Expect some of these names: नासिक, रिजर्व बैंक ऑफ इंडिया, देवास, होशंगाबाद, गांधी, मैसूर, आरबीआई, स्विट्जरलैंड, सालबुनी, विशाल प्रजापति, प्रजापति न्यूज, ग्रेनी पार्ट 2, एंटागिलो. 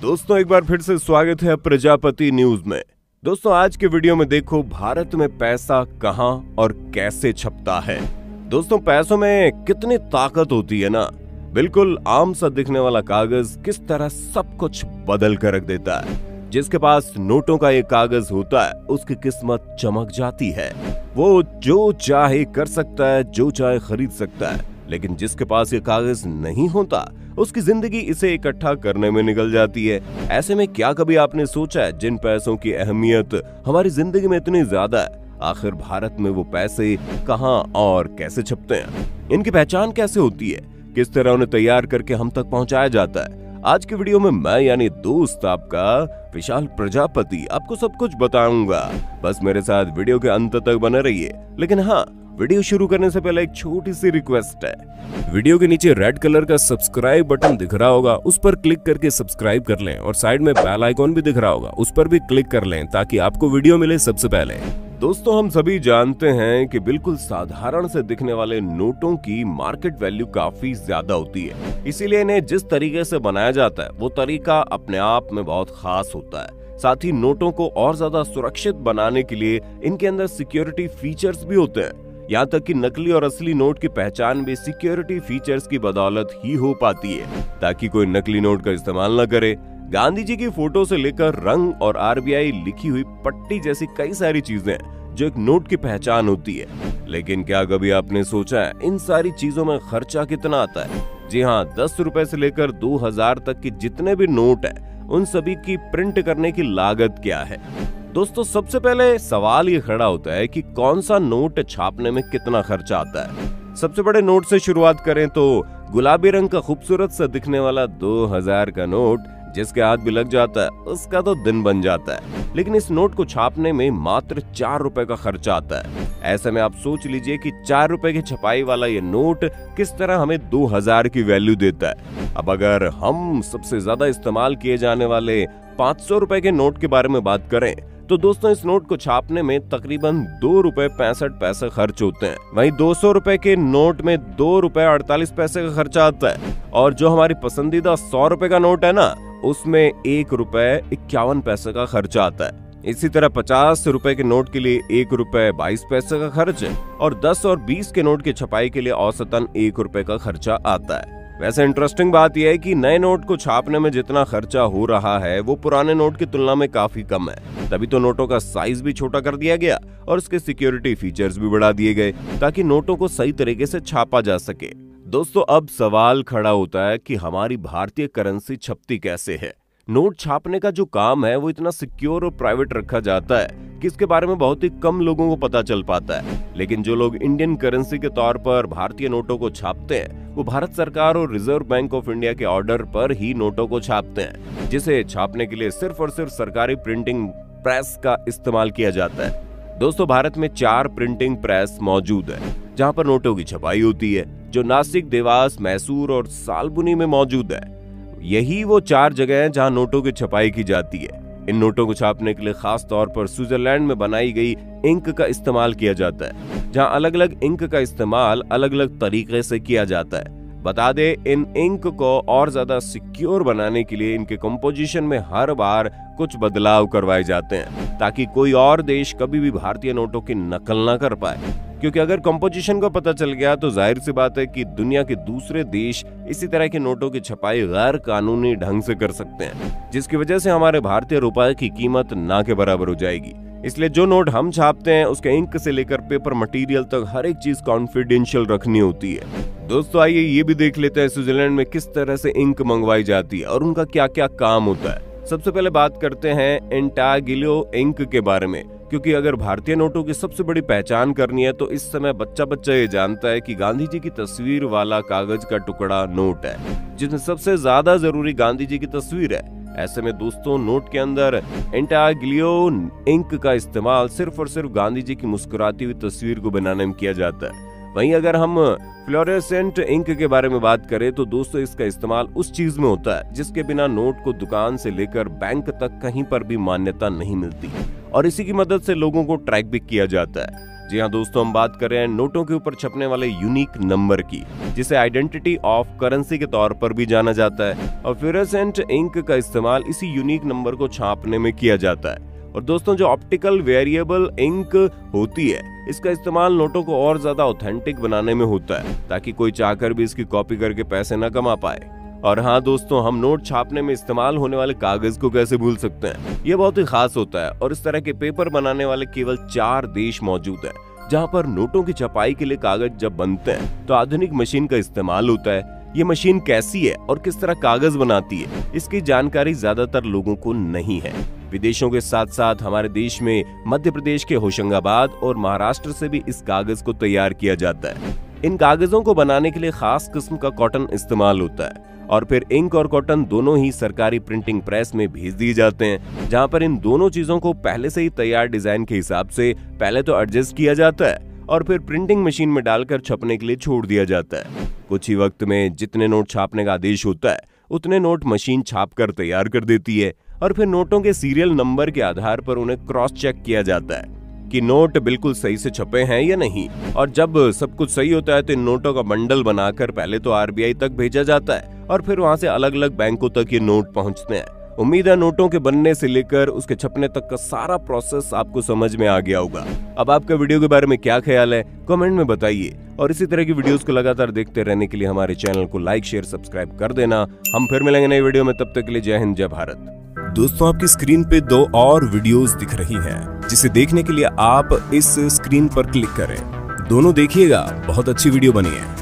दोस्तों, एक बार फिर से स्वागत है प्रजापति न्यूज में। दोस्तों, आज के वीडियो में देखो भारत में पैसा कहां और कैसे छपता है। दोस्तों, पैसों में कितनी ताकत होती है ना। बिल्कुल आम सा दिखने वाला कागज किस तरह सब कुछ बदल कर रख देता है। जिसके पास नोटों का ये कागज होता है उसकी किस्मत चमक जाती है। वो जो चाहे कर सकता है, जो चाहे खरीद सकता है। लेकिन जिसके पास ये कागज नहीं होता उसकी जिंदगी इसे इकट्ठा करने में निकल जाती है। ऐसे में क्या कभी आपने सोचा है जिन पैसों की अहमियत हमारी जिंदगी में इतनी ज्यादा है, आखिर भारत में वो पैसे कहां और कैसे छपते हैं, इनकी पहचान कैसे होती है, किस तरह उन्हें तैयार करके हम तक पहुंचाया जाता है। आज के वीडियो में मैं यानी दोस्त आपका विशाल प्रजापति आपको सब कुछ बताऊंगा। बस मेरे साथ वीडियो के अंत तक बने रहिए। लेकिन हाँ, वीडियो शुरू करने से पहले एक छोटी सी रिक्वेस्ट है। वीडियो के नीचे रेड कलर का सब्सक्राइब बटन दिख रहा होगा, उस पर क्लिक करके सब्सक्राइब कर लें और साइड में बेल आइकॉन भी दिख रहा होगा, उस पर भी क्लिक कर लें ताकि आपको वीडियो मिले सबसे पहले। दोस्तों, हम सभी जानते हैं कि बिल्कुल साधारण से दिखने वाले नोटों की मार्केट वैल्यू काफी ज्यादा होती है, इसीलिए इन्हें जिस तरीके से बनाया जाता है वो तरीका अपने आप में बहुत खास होता है। साथ ही नोटों को और ज्यादा सुरक्षित बनाने के लिए इनके अंदर सिक्योरिटी फीचर्स भी होते हैं। यहाँ तक कि नकली और असली नोट की पहचान भी सिक्योरिटी फीचर्स की बदौलत ही हो पाती है, ताकि कोई नकली नोट का इस्तेमाल न करे। गांधी जी की फोटो से लेकर रंग और आरबीआई लिखी हुई पट्टी जैसी कई सारी चीजें जो एक नोट की पहचान होती है। लेकिन क्या कभी आपने सोचा है इन सारी चीजों में खर्चा कितना आता है? जी हाँ, 10 रुपए से लेकर 2000 तक की जितने भी नोट है उन सभी की प्रिंट करने की लागत क्या है। दोस्तों, सबसे पहले सवाल ये खड़ा होता है कि कौन सा नोट छापने में कितना खर्चा आता है। सबसे बड़े नोट से शुरुआत करें तो गुलाबी रंग का खूबसूरत सा दिखने वाला 2000 का नोट जिसके हाथ भी लग जाता है उसका तो दिन बन जाता है। लेकिन इस नोट को छापने में मात्र 4 रुपए का खर्चा आता है। ऐसे में आप सोच लीजिए कि 4 रुपए की छपाई वाला ये नोट किस तरह हमें 2000 की वैल्यू देता है। अब अगर हम सबसे ज्यादा इस्तेमाल किए जाने वाले 500 रुपए के नोट के बारे में बात करें तो दोस्तों, इस नोट को छापने में तकरीबन 2 रुपए 65 पैसे खर्च होते हैं। वहीं 200 रुपए के नोट में 2 रुपए 48 पैसे का खर्चा आता है। और जो हमारी पसंदीदा 100 रुपए का नोट है ना, उसमें 1 रुपए 51 पैसे का खर्चा आता है। इसी तरह 50 रुपए के नोट के लिए 1 रुपए 22 पैसे का खर्च और 10 और 20 के नोट की छपाई के लिए औसतन 1 रुपए का खर्चा आता है। वैसे इंटरेस्टिंग बात यह है कि नए नोट को छापने में जितना खर्चा हो रहा है वो पुराने नोट की तुलना में काफी कम है। तभी तो नोटों का साइज भी छोटा कर दिया गया और उसके सिक्योरिटी फीचर्स भी बढ़ा दिए गए ताकि नोटों को सही तरीके से छापा जा सके। दोस्तों, अब सवाल खड़ा होता है कि हमारी भारतीय करेंसी छपती कैसे है। नोट छापने का जो काम है वो इतना सिक्योर और प्राइवेट रखा जाता है कि इसके बारे में बहुत ही कम लोगों को पता चल पाता है। लेकिन जो लोग इंडियन करेंसी के तौर पर भारतीय नोटों को छापते हैं वो भारत सरकार और रिजर्व बैंक ऑफ इंडिया के ऑर्डर पर ही नोटों को छापते हैं, जिसे छापने के लिए सिर्फ और सिर्फ सरकारी प्रिंटिंग प्रेस का इस्तेमाल किया जाता है। दोस्तों, भारत में 4 प्रिंटिंग प्रेस मौजूद है जहां पर नोटों की छपाई होती है, जो नासिक, देवास, मैसूर और सालबुनी में मौजूद है। यही वो 4 जगह हैं जहां नोटों की छपाई की जाती है। इन नोटों को छापने के लिए खास तौर पर स्विट्जरलैंड में बनाई गई इंक का इस्तेमाल किया जाता है, जहां अलग अलग इंक का इस्तेमाल अलग अलग तरीके से किया जाता है। बता दे, इन इंक को और ज्यादा सिक्योर बनाने के लिए इनके कंपोजिशन में हर बार कुछ बदलाव करवाए जाते हैं ताकि कोई और देश कभी भी भारतीय नोटों की नकल ना कर पाए। क्योंकि अगर कंपोजिशन का पता चल गया तो जाहिर सी बात है कि दुनिया के दूसरे देश इसी तरह के नोटों की छपाई गैर कानूनी ढंग से कर सकते हैं, जिसकी वजह से हमारे भारतीय रुपए की कीमत ना के बराबर हो जाएगी। इसलिए जो नोट हम छापते हैं उसके इंक से लेकर पेपर मटेरियल तक हर एक चीज कॉन्फिडेंशियल रखनी होती है। दोस्तों, आइए ये भी देख लेते हैं स्विट्जरलैंड में किस तरह से इंक मंगवाई जाती है और उनका क्या क्या काम होता है। सबसे पहले बात करते हैं एंटागिलो इंक के बारे में, क्योंकि अगर भारतीय नोटों की सबसे बड़ी पहचान करनी है तो इस समय बच्चा बच्चा ये जानता है कि गांधी जी की तस्वीर वाला कागज का टुकड़ा नोट है, जिसमें सबसे ज्यादा जरूरी गांधी जी की तस्वीर है। ऐसे में दोस्तों, नोट के अंदर एंटागिलो इंक का इस्तेमाल सिर्फ और सिर्फ गांधी जी की मुस्कुराती हुई तस्वीर को बनाने में किया जाता है। वहीं अगर हम फ्लोरेसेंट इंक के बारे में बात करें तो दोस्तों, इसका इस्तेमाल उस चीज में होता है जिसके बिना नोट को दुकान से लेकर बैंक तक कहीं पर भी मान्यता नहीं मिलती और इसी की मदद से लोगों को ट्रैक भी किया जाता है। जी हां दोस्तों, हम बात कर रहे हैं नोटों के ऊपर छपने वाले यूनिक नंबर की, जिसे आइडेंटिटी ऑफ करेंसी के तौर पर भी जाना जाता है। और फ्लोरोसेंट इंक का इस्तेमाल इसी यूनिक नंबर को छापने में किया जाता है। और दोस्तों, जो ऑप्टिकल वेरिएबल इंक होती है, इसका इस्तेमाल नोटों को और ज्यादा ऑथेंटिक बनाने में होता है, ताकि कोई चाहकर भी इसकी कॉपी करके पैसे न कमा पाए। और हाँ दोस्तों, हम नोट छापने में इस्तेमाल होने वाले कागज को कैसे भूल सकते हैं। ये बहुत ही खास होता है और इस तरह के पेपर बनाने वाले केवल 4 देश मौजूद हैं, जहाँ पर नोटों की छपाई के लिए कागज जब बनते हैं तो आधुनिक मशीन का इस्तेमाल होता है। ये मशीन कैसी है और किस तरह कागज बनाती है, इसकी जानकारी ज्यादातर लोगों को नहीं है। विदेशों के साथ साथ हमारे देश में मध्य प्रदेश के होशंगाबाद और महाराष्ट्र से भी इस कागज को तैयार किया जाता है। इन कागजों को बनाने के लिए खास किस्म का कॉटन इस्तेमाल होता है और फिर इंक और कॉटन दोनों ही सरकारी प्रिंटिंग प्रेस में भेज दिए जाते हैं, जहां पर इन दोनों चीजों को पहले से ही तैयार डिजाइन के हिसाब से पहले तो एडजस्ट किया जाता है और फिर प्रिंटिंग मशीन में डालकर छपने के लिए छोड़ दिया जाता है। कुछ ही वक्त में जितने नोट छापने का आदेश होता है, उतने नोट मशीन छाप कर तैयार कर देती है और फिर नोटों के सीरियल नंबर के आधार पर उन्हें क्रॉस चेक किया जाता है कि नोट बिल्कुल सही से छपे हैं या नहीं। और जब सब कुछ सही होता है तो इन नोटों का बंडल बनाकर पहले तो आरबीआई तक भेजा जाता है और फिर वहां से अलग अलग बैंकों तक ये नोट पहुंचते हैं। उम्मीद है नोटों के बनने से लेकर उसके छपने तक का सारा प्रोसेस आपको समझ में आ गया होगा। अब आपका वीडियो के बारे में क्या ख्याल है, कमेंट में बताइए। और इसी तरह की वीडियोस को लगातार देखते रहने के लिए हमारे चैनल को लाइक, शेयर, सब्सक्राइब कर देना। हम फिर मिलेंगे नई वीडियो में, तब तक के लिए जय हिंद, जय भारत। दोस्तों, आपकी स्क्रीन पे 2 और वीडियोस दिख रही हैं, जिसे देखने के लिए आप इस स्क्रीन पर क्लिक करें। दोनों देखिएगा, बहुत अच्छी वीडियो बनी है।